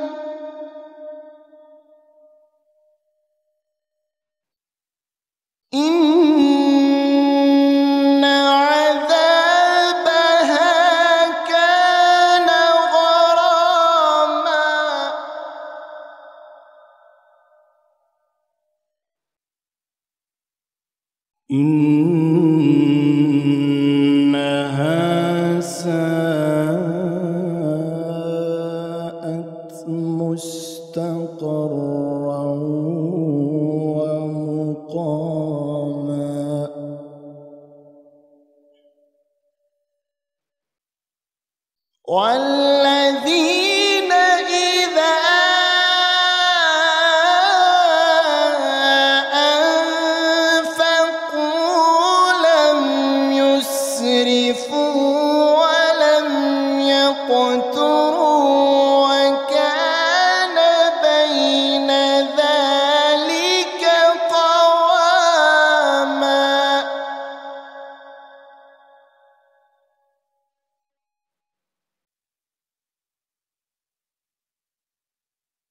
إن عذابها كان غراما إنها ساءت مستقرا ومقاما والذين إذا أنفقوا لم يسرفوا ولم يقتروا وكان بين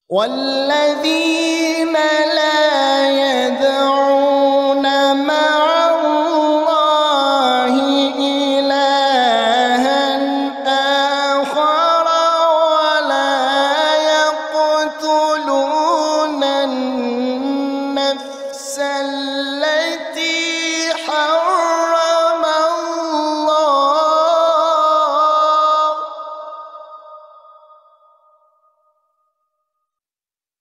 والذين لا ينفقون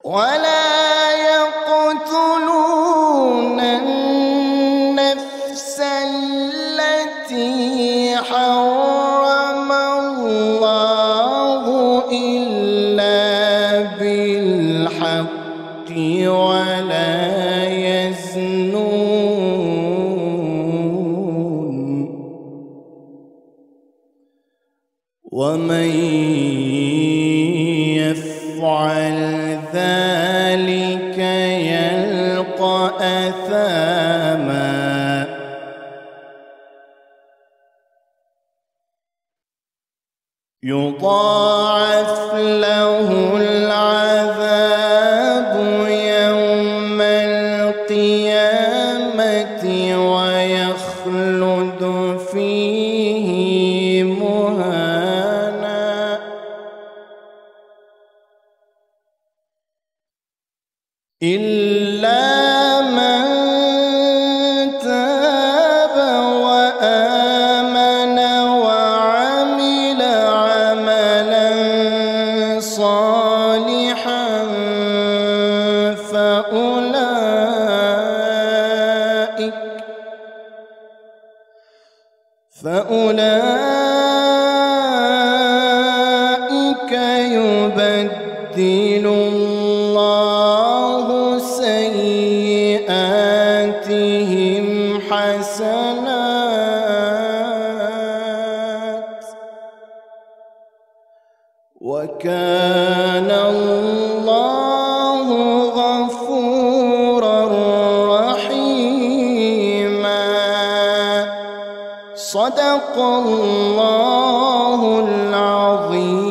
ولا يقتلون النفس التي حرم الله إلا بالحق ولا يزنون ومن يفعل ذلك يلقى أثاما يضاعف له العذاب يوم القيامة ويخلد فيه مهانا إلا من تاب وآمن وعمل عملا صالحا فأولئك يبدل الله سيئاتهم حسنات وكان الله غفورا رحيما صدق الله العظيم.